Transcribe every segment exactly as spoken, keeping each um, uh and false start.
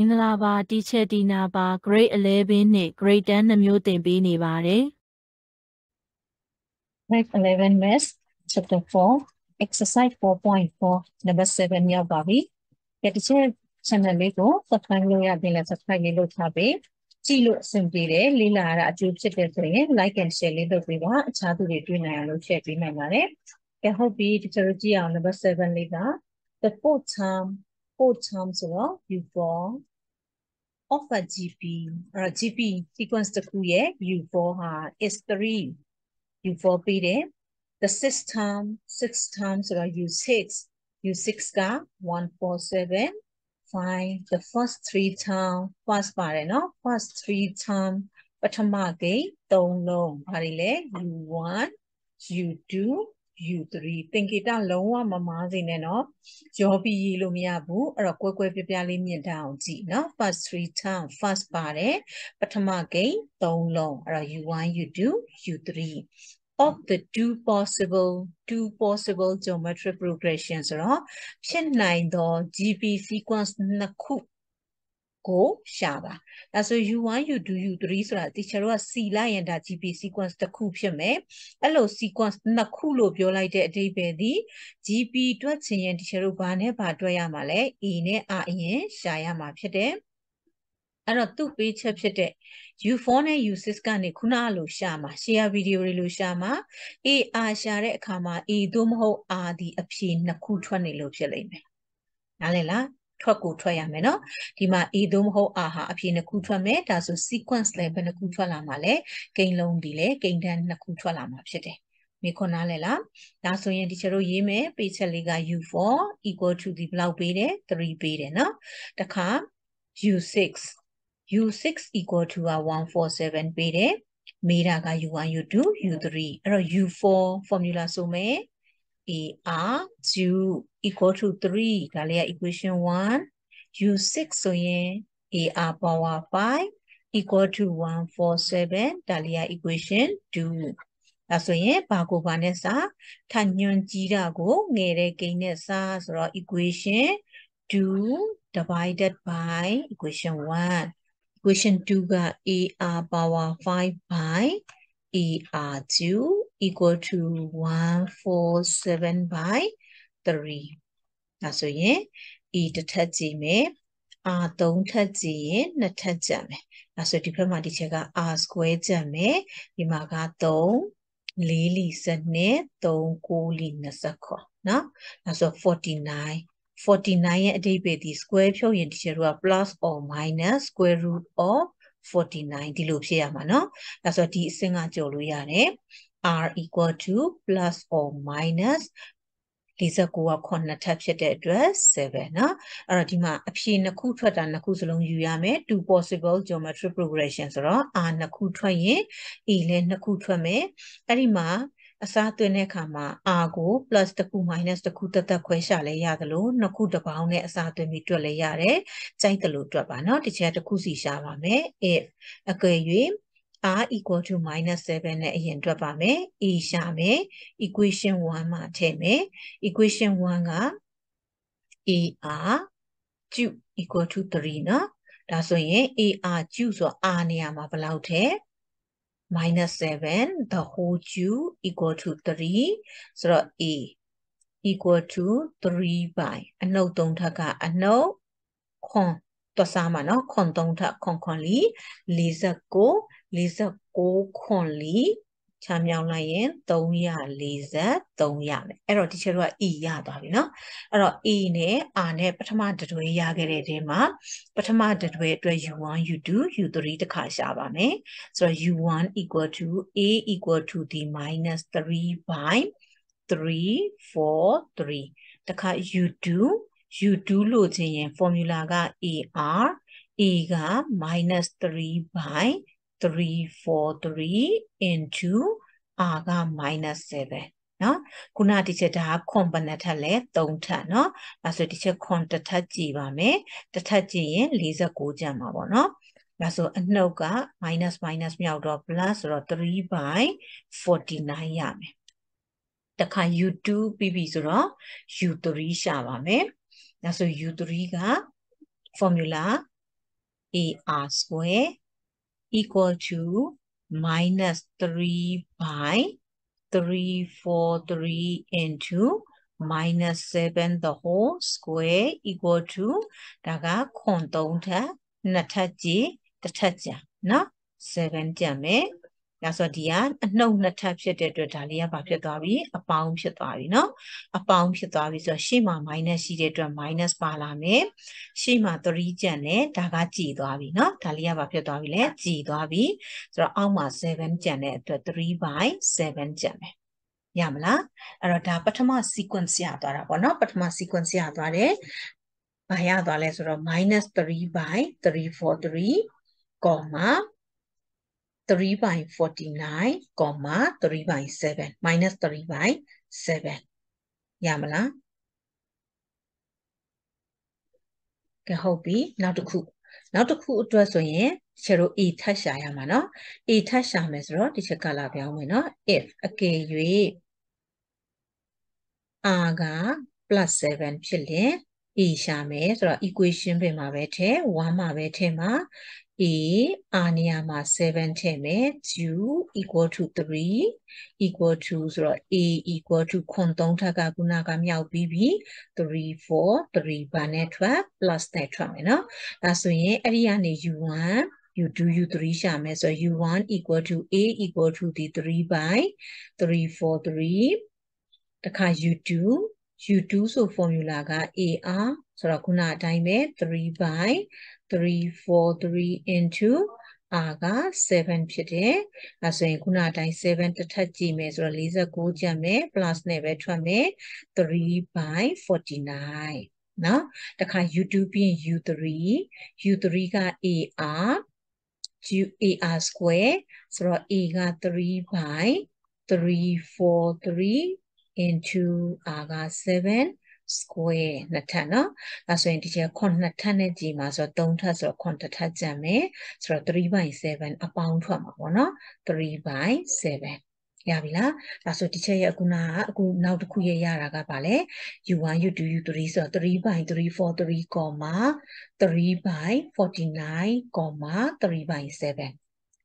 In Lava, teacher Dinaba, grade eleven, grade ten, Mute Bini Vare. Grade eleven, Miss, chapter four, exercise four point four, number seven, Yabavi. Get a chair, Chanaligo, the family have been as a Pagilo Tabe, Chilo Sempire, Lila, Jupiter, like and Shelly, the Viva, Chadu, Nalo, Chepi, Mamare. A hobby, teacher Gia, number seven, Lida, the fourth term, fourth term, so you fall. Of a G P or a G P sequence to create you for is three. You for period. The sixth term, sixth term, so you six. You six car one four seven five. The first three term, first part, no, first three term. But tomorrow, don't long. Parile, you one, you two, you three. Think it down low, Mamma, in no. Joby Lumiabu or a quick way down. No, first three term, first part, but tomorrow, don't long. Or you one, you two, you three. Of the two possible, two possible geometric progressions, or Shin nine door G P sequence Naku go Shaba. That's what you want you do you three so that teacher was C lion that G P sequence the coup shame. Hello sequence Nakulo Biolite de Bedi G P Twatsin and Sherubane Padwayamale Ine Aye Shayama Pede. And two page of the you phone a uses can kunalo shama, share video relu shama, e a share kama, e dumho a the apshin nakutwanilo shalame. Alela, Taku Toyameno, Dima e dumho aha apina kutwame, does a sequence lab and a kutwalamale, gain long delay, gain then nakutwalam upshete. Mekonalela, that's when teacher yeme, pizza liga u four, equal to the blau bede, three bede, no, the calm, u six. U six equal to a one four seven beta. Mira ga U one, U two, U three. Or U four formula sume. A R two equal to three. Galea equation one. U six so yen. A R power five equal to one four seven. Galea equation two. Aso yen bago banesa. Tanyon jira go. Ngere gainesa. So equation two divided by equation one. Equation two ga A R power five by A R two equal to one four seven by three. That's why E to thirty me R don't thirty na thirty me. That's why diploma teacher ga R square me. Imaga don't lily sene don't koli nasako. No, that's why forty nine. forty nine at the square show in the plus or minus square root of forty nine. The loop here, no? That's what the singer Joluyane R equal to plus or minus. This is what corner type address seven. No, Aratima Apshina Kutra than Nakusalong Yame, two possible geometric progressions are Nakutra ye, Elen Nakutra me, Arima. Asatune kama ago plus the ku minus the kutata kwesha le yadalo, no kutapao ne asatu mitu le yare, zaitalo trapano, the chair to kusi shavame, if a kuyim r equal to minus seven yen trapame, e shame, equation one ma teme, equation one a e r two equal to three na, that's why e r two so r neama balaute. Minus seven, the whole two equal to three. So A equal to three by. And no don't taka and no con to sama no con don't ta con conli. Lisa go, Lisa go conli. Cham yao lion, don't ya Lisa, don't ya. Error teacher wa E ya davino. Error E ne, ane, but a matter to ya get a ma. But a matter to it where you want you do, you three the kashaba me. So you want equal to A equal to the minus three by three, four, three. The car you do, you do loads in formula ga E R, E ga minus three by three, four, three into aga minus seven. No, kuna teacher da componenta le don't no. Lasso teacher contata jiva me, the taji Lisa go jamabono. Lasso noga minus minus meow plus or three by forty nine yame. The can you do bibizura, you three shavame. Lasso you three ga formula A R square equal to minus three by three, four, three into minus seven the whole square equal to daga kontonta nataji tataja na seven jame. That's what dia no natapsha dedratalia papyatavi a pound shatavi no a pound shatavi so shima minus she detra minus palame shima three jane dagaji davi no talia papyatavile ji davi so alma seven jane to three by seven jame. Yamla, Arata Patama sequence Yatara, or not Patama sequence Yatare Bayadales or minus three by three four three, comma three by forty nine, comma three by seven, minus three by seven. Yamala Kahobi, now to cook. Now to cook to us, yeah. Chero eta shayamano, eta shamesro, tichakala biamino, if a key aga plus seven chile, e shames or equation be mavete, one mavetema, e aniama seven teme, two equal to three, equal to zero, e equal to contonta gagunaga miao bb, three, four, three banetwa, plus tetramino, that's why ariane you want. You do you three shame. So you one equal to a equal to the three by three four three. The you two you two so formula ga a r so rakuna time three by three four three into aga seven pite. Aso kuna time seven to thirty me so laser go jame plus neve twame three by forty nine. Now the you two being u three u three ga a r. To A R square, so A got three by three, four, three into aga seven square. Natana, that's when teacher conatana jima, so don't has or contata jame, so three by seven, a pound from one, three by seven. Yavila, that's what teacher Yakuna, good now to Kuya Yaraga Pale, you want you do you three, so three by three, four, three, comma, three by forty nine, comma, three by seven.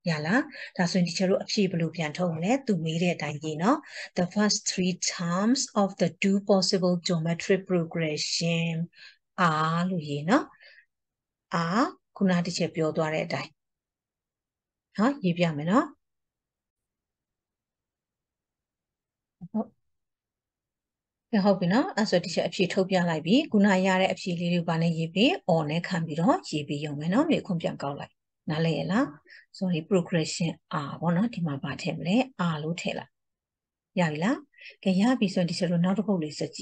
Yala, that's when teacher Chibupian Tomlet to Miri Tangino, the first three terms of the two possible geometric progression are Luyena, are Kunati Chepio Dwaredai. Huh, Yibiamino? I hope you know, as a teacher, if she told you like be, Gunayare, if she leave Bane Yibi, or ne can be wrong, Yibi Yomeno, make Kumpianka like Nalella, so he progression are one of Tima Batemle, are Lutella. Yavila, Kayabi, so this is another holy search.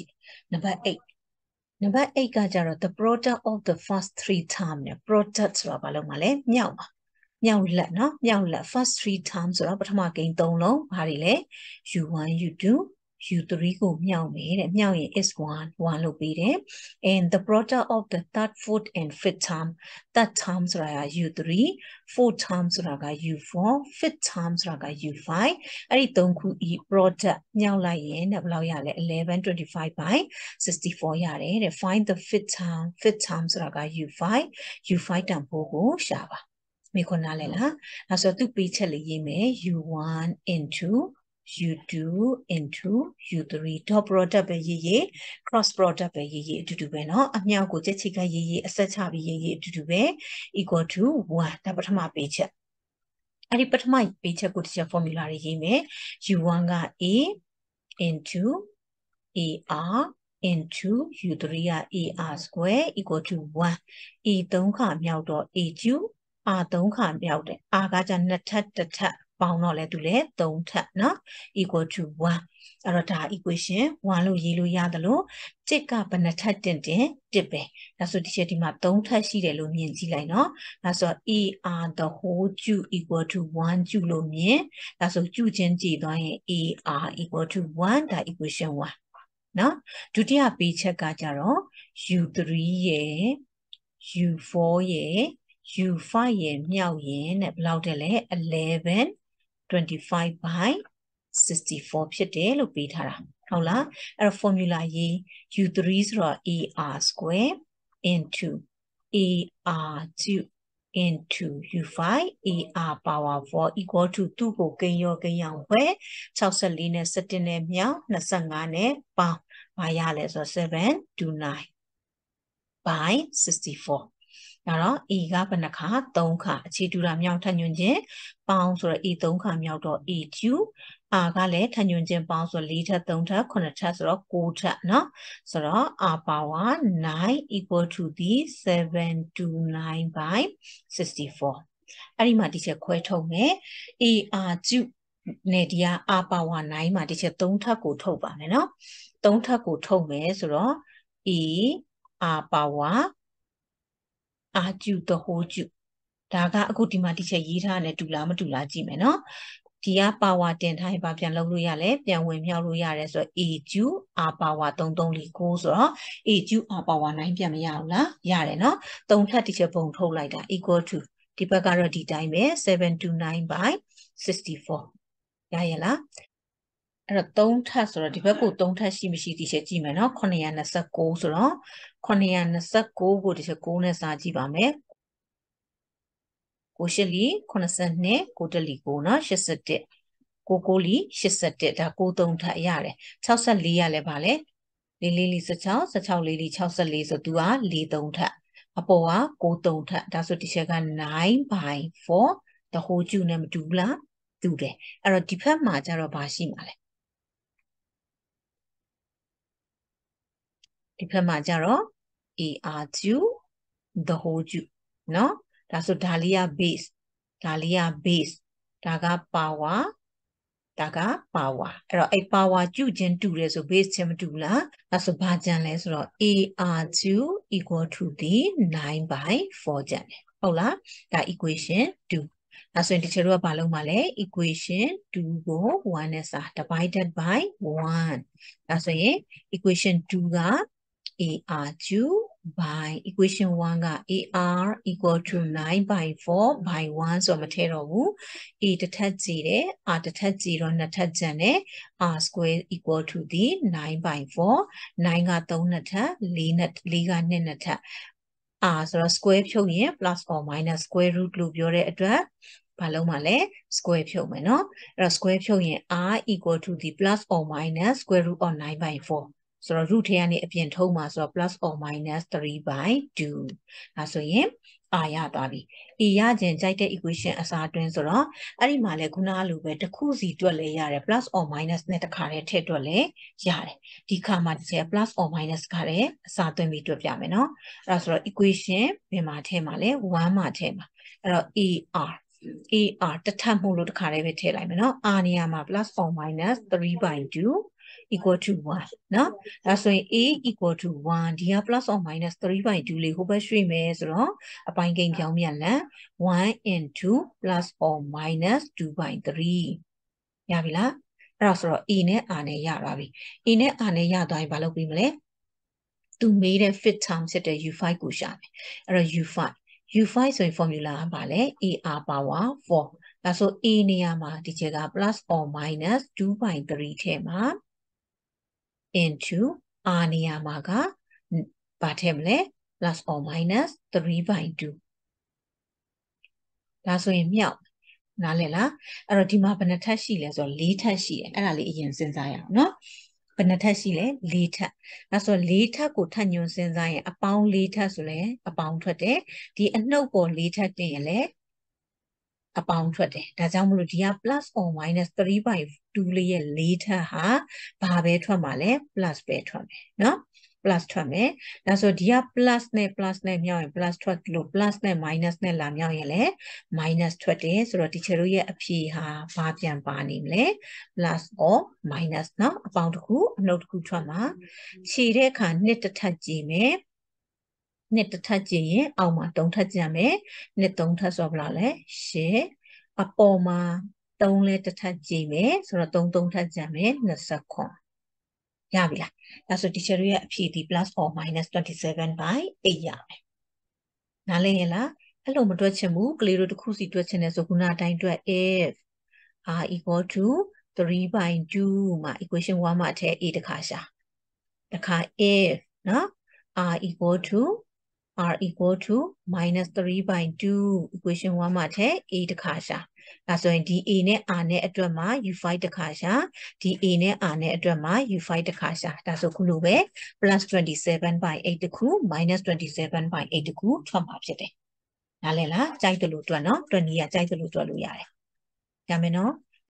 Number eight. Number eight Gajara, the product of the first three terms, the products of Balomale, Nyama. Now let no, now let first three terms of Abatamaki don't know, Harile, you one, you do. You three go meow me, meow is one, one obedient, and the product of the third, fourth, and fifth term. Third terms raga u three, fourth terms raga u four, fifth terms raga u five. Ari donku e product meow la yen of lawyale eleven twenty five by sixty four yare. Find the fifth term, fifth terms raga u five, u five tampogo shava. Mikonalela, as a two picture yeme u one into. U two into U three top product by ye cross product by ye to do when all a meow go chica ye a set of ye to do where equal to one the bottom of page. I put my picture good formula ye may U one A into A R into U three A R square equal to one. E don't come meow dot A two. A don't come meow dot A got a tat tat. Let to let don't no equal to one. Arata equation one lo yellow yadalo take up an attendant dip. That's what the map don't touch the lo mean zilino. That's what e are the whole two equal to one two lo mean. That's what two genji doing e are equal to one that equation one. No, to the picture gajaro u three ye u four ye u five ye meow yen about eleven. twenty-five by sixty-four pite lo pi thara hol la er formula ye u three so ar square into ar two into u five, er power four equal to two ko gain yo gain yang bwe, sixty-four ne seventeen ne myaw, twenty-five ne pound, ba ya le so seven to nine by sixty-four. Now, E ga banaka, donka, chidura myaw tanyunje, pounds or e donka myaw do e two, agale tanyunje pounds or liter donta, konatas or quota, no? So, our power nine equal to the seven to nine by sixty-four. Arima teacher quetonge, e are two nedia, our power nine, my teacher donta go toba, no? Donta go tobe, so e our power. Ah, you the whole you. Daga good dimatisha yita and to lama to laji meno. Tia power ten high babian loya left, then when yaruya so eat you, a power don't only goes or eat you, a power nine piamiala, yareno, don't touch your bone hole like that equal to Tipagara di dime seven to nine by sixty four. Yayala. Don't touch or difficult, don't touch him. She is a gym and not Conyan as a goes along. Conyan as a go, good is a goodness. Ajibame Goshali, Conascent ne, Godali Gona, she said it. Gogoli, she said it. A go don't yare. Tausa lia le vale. Lily is a chow, such how Lily Chausa lays a dua, lee don't her. Apoa, go don't her. That's what is a nine by four. The whole June dubla. Do they? Are a deeper matter of Bashimale. Diplomajaro, e are two, the whole you. No, that's a Dahlia base. Dahlia base. Daga power. Daga power. Era a power two gen two res of base semitula. That's a bajan less or e are two equal to the nine by four gen. Ola, that equation two. As in the balomale equation two go one is divided by one. That's why equation two ga A R two by equation one ga A R equal to nine by four by one. So material who e the third zero are the third zero na third zane R square equal to the nine by four. Nine ga taunata linat liganenata. Ah, so square show here plus or minus square root loop your address. Palomale square show meno. The square show here R equal to the plus or minus square root of nine by four. So root here ni apient homa so plus or minus three by two. That's why Aya Babi. Iya Jen Jite equation as our twins or Ari Male Gunalu better cozy to a layer plus or minus net a carrier tetole yare. Dicama plus or minus carrier, Saturn Vito Yameno. Rasra equation, Bemate Male, one matema. E R. E R, the Tamulu carrier telameno, Aniama plus or minus three by two. Equal to one. No, that's why A equal to one. Dia plus or minus three by two. Le hoba shri me zoro. Apang gang yao mian la. One and two plus or minus two by three. Yavila. Rasro ine ane ya ravi. Ine ane ya doi balopimle. To made a fit time set a u five kushame. Or u five. U five so formula bale. E r power four. That's so e niyama dichega plus or minus two by three tema. Into Aniyamaga Batemle plus or minus three by two. That's why meow. Nalela Aratima Benatashile or later she and Senzaya. No Benatashile later. That's all later Kutanyon Senzaya. A pound later sole, a pound to day. The no go later dayle a pound to day. That's Amrudia plus or minus three by two later ha babe twamale plus be twame no plus twame that's what dia plus ne plus ne myo plus twat lo plus ne minus ne la myo yele minus twenty so teacher ye aphi ha ba pyan ba ni mle plus or minus no about ku anot ku twama chi de kha nit ta that ji me nit ta that ji yin aw ma tong that ji me nit tong that so bla le she apoma don't let the tajime, so don't don't tajame, no sakon. Yavila. That's what teacher P D plus or minus twenty seven by a yame. Nalela, hello, Maduachemu, clear to Kusi to a chenes of Guna time to a F. R equal to three by two. My equation one mate e the kasha. The ka F, no? R equal to r equal to minus three by two. Equation one ma the a takasha. That's why d a ne r ne atrama you find takasha. D a ne r ne atrama you find takasha. That's so kulube plus twenty seven by eight the crew minus twenty seven by eight the crew from upside. Nalela, chai the lutuano, twenty ya chai the lutualu yare. Yameno.